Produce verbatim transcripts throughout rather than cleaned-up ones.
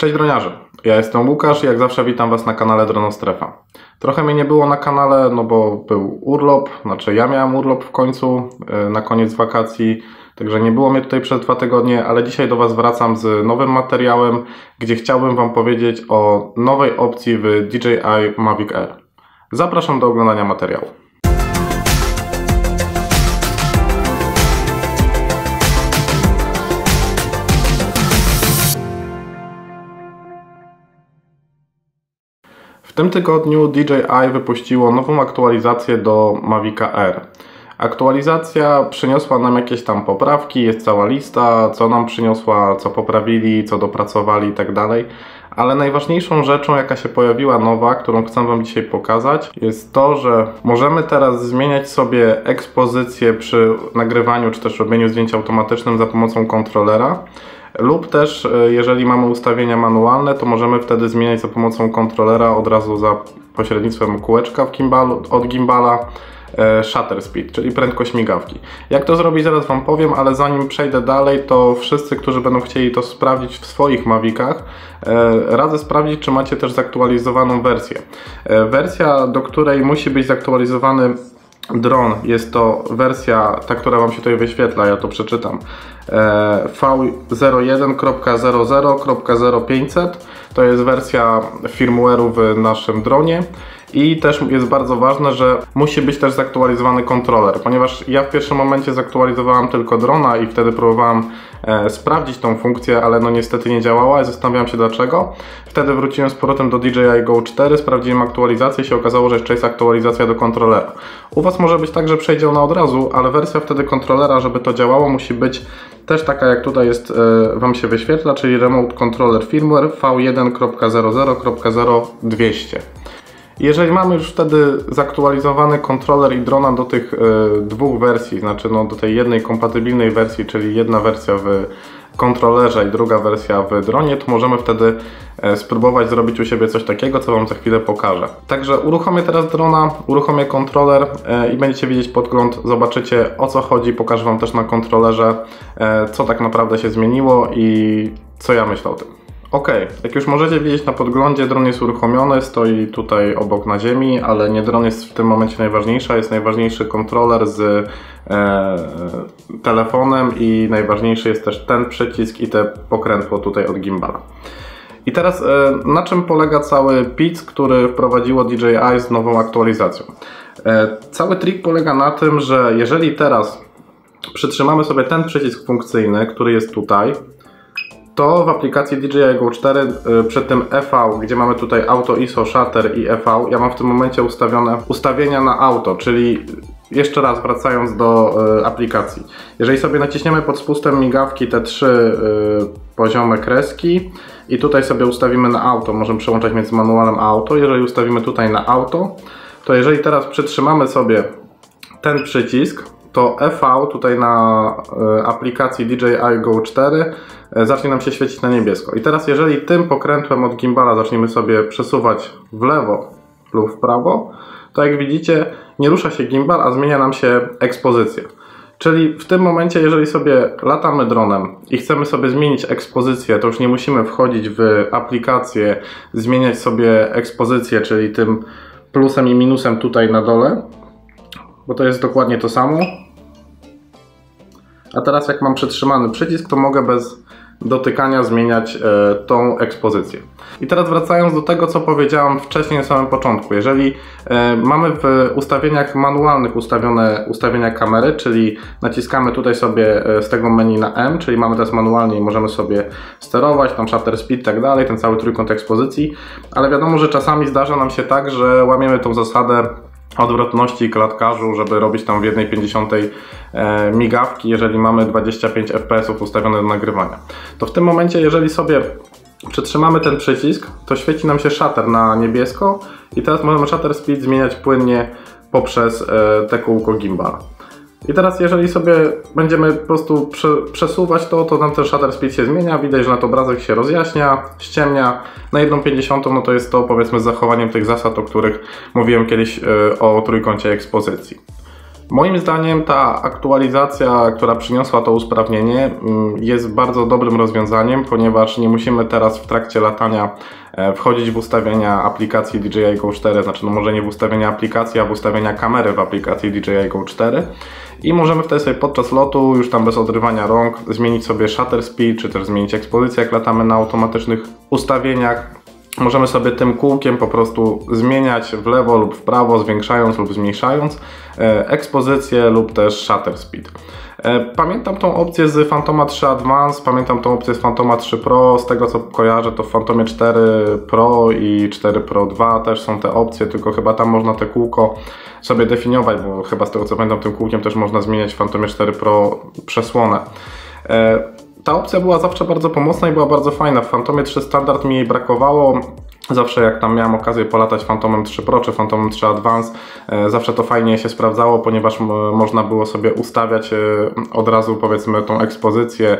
Cześć droniarze, ja jestem Łukasz i jak zawsze witam Was na kanale Dronostrefa. Trochę mnie nie było na kanale, no bo był urlop, znaczy ja miałem urlop w końcu, na koniec wakacji, także nie było mnie tutaj przez dwa tygodnie, ale dzisiaj do Was wracam z nowym materiałem, gdzie chciałbym Wam powiedzieć o nowej opcji w D J I Mavic Air. Zapraszam do oglądania materiału. W tym tygodniu D J I wypuściło nową aktualizację do Mavica Air. Aktualizacja przyniosła nam jakieś tam poprawki, jest cała lista, co nam przyniosła, co poprawili, co dopracowali itd. Ale najważniejszą rzeczą, jaka się pojawiła nowa, którą chcę Wam dzisiaj pokazać, jest to, że możemy teraz zmieniać sobie ekspozycję przy nagrywaniu czy też robieniu zdjęć automatycznym za pomocą kontrolera. Lub też, jeżeli mamy ustawienia manualne, to możemy wtedy zmieniać za pomocą kontrolera od razu za pośrednictwem kółeczka w gimbalu, od gimbala e, shutter speed, czyli prędkość migawki. Jak to zrobić, zaraz Wam powiem, ale zanim przejdę dalej, to wszyscy, którzy będą chcieli to sprawdzić w swoich Mavicach, e, radzę sprawdzić, czy macie też zaktualizowaną wersję. E, wersja, do której musi być zaktualizowany dron, jest to wersja, ta, która Wam się tutaj wyświetla, ja to przeczytam, V zero jeden kropka zero zero kropka zero pięćset, to jest wersja firmware'u w naszym dronie. I też jest bardzo ważne, że musi być też zaktualizowany kontroler, ponieważ ja w pierwszym momencie zaktualizowałem tylko drona i wtedy próbowałem e, sprawdzić tą funkcję, ale no niestety nie działała i zastanawiałem się dlaczego. Wtedy wróciłem z powrotem do D J I GO cztery, sprawdziłem aktualizację i się okazało, że jeszcze jest aktualizacja do kontrolera. U Was może być tak, że przejdzie ona od razu, ale wersja wtedy kontrolera, żeby to działało, musi być też taka, jak tutaj jest, e, Wam się wyświetla, czyli Remote Controller Firmware V jeden kropka zero zero kropka zero dwieście. Jeżeli mamy już wtedy zaktualizowany kontroler i drona do tych y, dwóch wersji, znaczy no, do tej jednej kompatybilnej wersji, czyli jedna wersja w kontrolerze i druga wersja w dronie, to możemy wtedy e, spróbować zrobić u siebie coś takiego, co Wam za chwilę pokażę. Także uruchomię teraz drona, uruchomię kontroler e, i będziecie widzieć podgląd, zobaczycie o co chodzi, pokażę Wam też na kontrolerze, e, co tak naprawdę się zmieniło i co ja myślę o tym. Ok, jak już możecie widzieć na podglądzie, dron jest uruchomiony, stoi tutaj obok na ziemi, ale nie dron jest w tym momencie najważniejsza, jest najważniejszy kontroler z e, telefonem i najważniejszy jest też ten przycisk i te pokrętło tutaj od gimbala. I teraz e, na czym polega cały pic, który wprowadziło D J I z nową aktualizacją? E, cały trik polega na tym, że jeżeli teraz przytrzymamy sobie ten przycisk funkcyjny, który jest tutaj, to w aplikacji D J I GO cztery przy tym E V, gdzie mamy tutaj auto, I S O, shutter i E V, ja mam w tym momencie ustawione ustawienia na auto, czyli jeszcze raz wracając do aplikacji. Jeżeli sobie naciśniemy pod spustem migawki te trzy poziome kreski i tutaj sobie ustawimy na auto, możemy przełączać między manualem a auto, jeżeli ustawimy tutaj na auto, to jeżeli teraz przytrzymamy sobie ten przycisk, to E V tutaj na aplikacji D J I GO cztery zacznie nam się świecić na niebiesko. I teraz jeżeli tym pokrętłem od gimbala zaczniemy sobie przesuwać w lewo lub w prawo, to jak widzicie nie rusza się gimbal, a zmienia nam się ekspozycja. Czyli w tym momencie, jeżeli sobie latamy dronem i chcemy sobie zmienić ekspozycję, to już nie musimy wchodzić w aplikację, zmieniać sobie ekspozycję, czyli tym plusem i minusem tutaj na dole, bo to jest dokładnie to samo. A teraz jak mam przytrzymany przycisk, to mogę bez dotykania zmieniać e, tą ekspozycję. I teraz wracając do tego, co powiedziałem wcześniej na samym początku. Jeżeli e, mamy w ustawieniach manualnych ustawione ustawienia kamery, czyli naciskamy tutaj sobie e, z tego menu na M, czyli mamy teraz manualnie i możemy sobie sterować, tam shutter speed i tak dalej, ten cały trójkąt ekspozycji, ale wiadomo, że czasami zdarza nam się tak, że łamiemy tą zasadę odwrotności klatkarzu, żeby robić tam w jednej pięćdziesiątej e, migawki, jeżeli mamy dwadzieścia pięć F P S ów ustawione do nagrywania. To w tym momencie, jeżeli sobie przytrzymamy ten przycisk, to świeci nam się shutter na niebiesko i teraz możemy shutter speed zmieniać płynnie poprzez e, te kółko gimbala. I teraz jeżeli sobie będziemy po prostu prze, przesuwać to, to nam ten shutter speed się zmienia, widać, że na to obrazek się rozjaśnia, ściemnia. Na jedną pięćdziesiątą no to jest to, powiedzmy, z zachowaniem tych zasad, o których mówiłem kiedyś yy, o trójkącie ekspozycji. Moim zdaniem ta aktualizacja, która przyniosła to usprawnienie, jest bardzo dobrym rozwiązaniem, ponieważ nie musimy teraz w trakcie latania wchodzić w ustawienia aplikacji D J I Go cztery, znaczy no może nie w ustawienia aplikacji, a w ustawienia kamery w aplikacji D J I Go cztery i możemy wtedy sobie podczas lotu, już tam bez odrywania rąk, zmienić sobie shutter speed, czy też zmienić ekspozycję, jak latamy na automatycznych ustawieniach. Możemy sobie tym kółkiem po prostu zmieniać w lewo lub w prawo, zwiększając lub zmniejszając ekspozycję lub też shutter speed. Pamiętam tą opcję z Phantoma trzy Advance, pamiętam tą opcję z Phantoma trzy Pro, z tego co kojarzę to w Phantomie cztery Pro i cztery Pro dwa też są te opcje, tylko chyba tam można te kółko sobie definiować, bo chyba z tego co pamiętam tym kółkiem też można zmieniać w Phantomie cztery Pro przesłonę. Ta opcja była zawsze bardzo pomocna i była bardzo fajna. W Phantomie trzy Standard mi jej brakowało. Zawsze jak tam miałem okazję polatać Phantomem trzy Pro czy Phantomem trzy Advance, zawsze to fajnie się sprawdzało, ponieważ można było sobie ustawiać od razu powiedzmy tą ekspozycję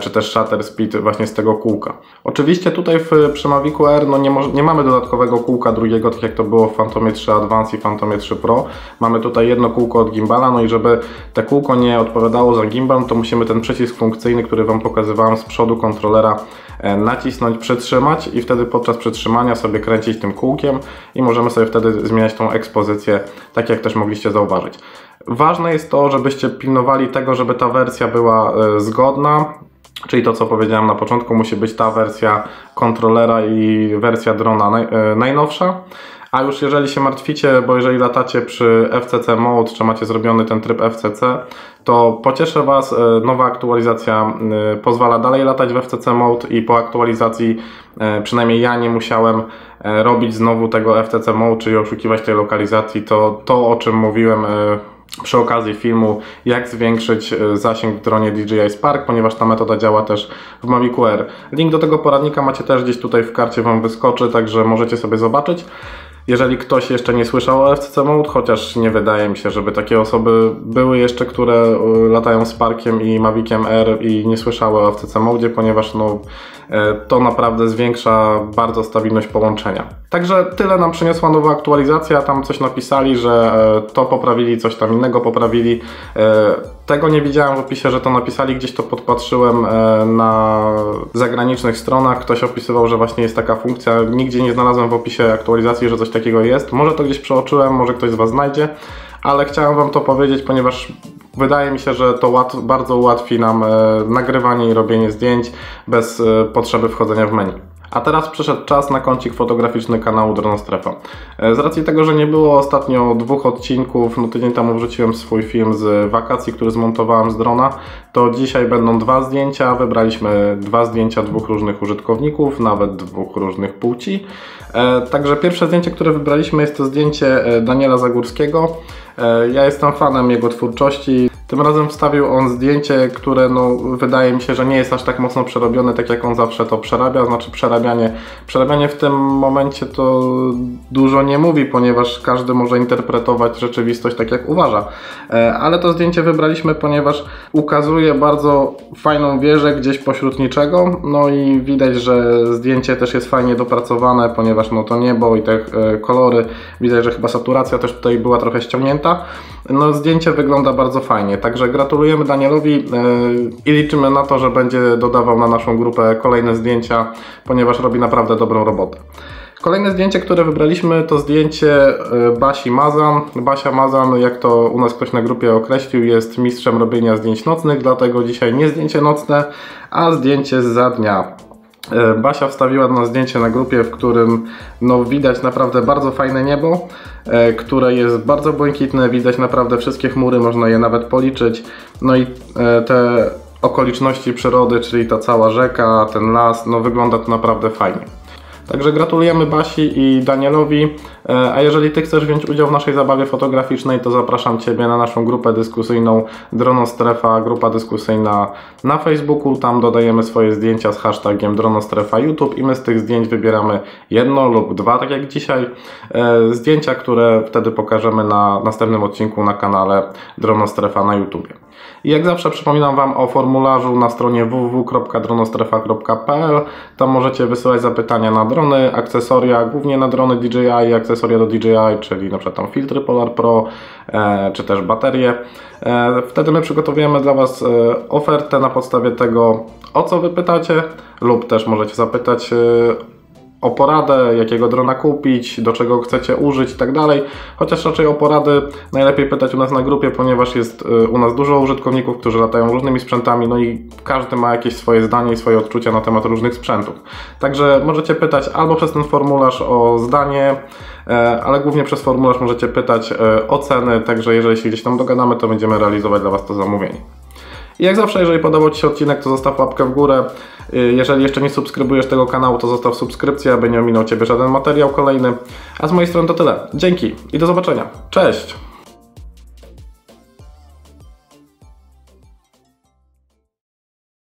czy też shutter speed właśnie z tego kółka. Oczywiście tutaj w, przy Mavicu Air no nie, nie mamy dodatkowego kółka drugiego, tak jak to było w Phantomie trzy Advance i Phantomie trzy Pro. Mamy tutaj jedno kółko od gimbala, no i żeby te kółko nie odpowiadało za gimbal, to musimy ten przycisk funkcyjny, który Wam pokazywałem z przodu kontrolera, nacisnąć, przytrzymać i wtedy podczas przytrzymania sobie kręcić tym kółkiem i możemy sobie wtedy zmieniać tą ekspozycję, tak jak też mogliście zauważyć. Ważne jest to, żebyście pilnowali tego, żeby ta wersja była zgodna, czyli to co powiedziałem na początku, musi być ta wersja kontrolera i wersja drona naj, najnowsza. A już jeżeli się martwicie, bo jeżeli latacie przy F C C Mode, czy macie zrobiony ten tryb F C C, to pocieszę Was, nowa aktualizacja pozwala dalej latać w F C C Mode i po aktualizacji przynajmniej ja nie musiałem robić znowu tego F C C Mode, czyli oszukiwać tej lokalizacji. To to, o czym mówiłem przy okazji filmu, jak zwiększyć zasięg w dronie D J I Spark, ponieważ ta metoda działa też w Mavicu Air. Link do tego poradnika macie też gdzieś tutaj w karcie, Wam wyskoczy, także możecie sobie zobaczyć. Jeżeli ktoś jeszcze nie słyszał o F C C Mode, chociaż nie wydaje mi się, żeby takie osoby były jeszcze, które latają Sparkiem i Maviciem Air i nie słyszały o F C C Mode, ponieważ no, to naprawdę zwiększa bardzo stabilność połączenia. Także tyle nam przyniosła nowa aktualizacja, tam coś napisali, że to poprawili, coś tam innego poprawili. Tego nie widziałem w opisie, że to napisali, gdzieś to podpatrzyłem na zagranicznych stronach, ktoś opisywał, że właśnie jest taka funkcja, nigdzie nie znalazłem w opisie aktualizacji, że coś takiego jest. Może to gdzieś przeoczyłem, może ktoś z Was znajdzie, ale chciałem Wam to powiedzieć, ponieważ wydaje mi się, że to bardzo ułatwi nam nagrywanie i robienie zdjęć bez potrzeby wchodzenia w menu. A teraz przyszedł czas na kącik fotograficzny kanału Dronostrefa. Z racji tego, że nie było ostatnio dwóch odcinków, no tydzień temu wrzuciłem swój film z wakacji, który zmontowałem z drona, to dzisiaj będą dwa zdjęcia. Wybraliśmy dwa zdjęcia dwóch różnych użytkowników, nawet dwóch różnych płci. Także pierwsze zdjęcie, które wybraliśmy, jest to zdjęcie Daniela Zagórskiego. Ja jestem fanem jego twórczości. Tym razem wstawił on zdjęcie, które no, wydaje mi się, że nie jest aż tak mocno przerobione, tak jak on zawsze to przerabia, znaczy przerabianie. Przerabianie w tym momencie to dużo nie mówi, ponieważ każdy może interpretować rzeczywistość tak jak uważa. Ale to zdjęcie wybraliśmy, ponieważ ukazuje bardzo fajną wieżę gdzieś pośród niczego. No i widać, że zdjęcie też jest fajnie dopracowane, ponieważ no, to niebo i te kolory, widać, że chyba saturacja też tutaj była trochę ściągnięta. No zdjęcie wygląda bardzo fajnie. Także gratulujemy Danielowi i liczymy na to, że będzie dodawał na naszą grupę kolejne zdjęcia, ponieważ robi naprawdę dobrą robotę. Kolejne zdjęcie, które wybraliśmy, to zdjęcie Basi Mazan. Basia Mazan, jak to u nas ktoś na grupie określił, jest mistrzem robienia zdjęć nocnych, dlatego dzisiaj nie zdjęcie nocne, a zdjęcie zza dnia. Basia wstawiła na zdjęcie na grupie, w którym no, widać naprawdę bardzo fajne niebo, które jest bardzo błękitne, widać naprawdę wszystkie chmury, można je nawet policzyć. No i te okoliczności przyrody, czyli ta cała rzeka, ten las, no wygląda to naprawdę fajnie. Także gratulujemy Basi i Danielowi, a jeżeli Ty chcesz wziąć udział w naszej zabawie fotograficznej, to zapraszam Ciebie na naszą grupę dyskusyjną Dronostrefa, grupa dyskusyjna na Facebooku, tam dodajemy swoje zdjęcia z hashtagiem Dronostrefa YouTube i my z tych zdjęć wybieramy jedno lub dwa, tak jak dzisiaj, zdjęcia, które wtedy pokażemy na następnym odcinku na kanale Dronostrefa na YouTubie. I jak zawsze przypominam Wam o formularzu na stronie w w w kropka dronostrefa kropka p l. Tam możecie wysyłać zapytania na drony, akcesoria, głównie na drony D J I, akcesoria do D J I, czyli na przykład tam filtry Polar Pro, e, czy też baterie. E, wtedy my przygotowujemy dla Was e, ofertę na podstawie tego, o co Wy pytacie, lub też możecie zapytać e, o poradę, jakiego drona kupić, do czego chcecie użyć i tak dalej. Chociaż raczej o porady najlepiej pytać u nas na grupie, ponieważ jest u nas dużo użytkowników, którzy latają różnymi sprzętami, no i każdy ma jakieś swoje zdanie i swoje odczucia na temat różnych sprzętów. Także możecie pytać albo przez ten formularz o zdanie, ale głównie przez formularz możecie pytać o ceny, także jeżeli się gdzieś tam dogadamy, to będziemy realizować dla Was to zamówienie. I jak zawsze, jeżeli podobał Ci się odcinek, to zostaw łapkę w górę. Jeżeli jeszcze nie subskrybujesz tego kanału, to zostaw subskrypcję, aby nie ominął Ciebie żaden materiał kolejny. A z mojej strony to tyle. Dzięki i do zobaczenia. Cześć!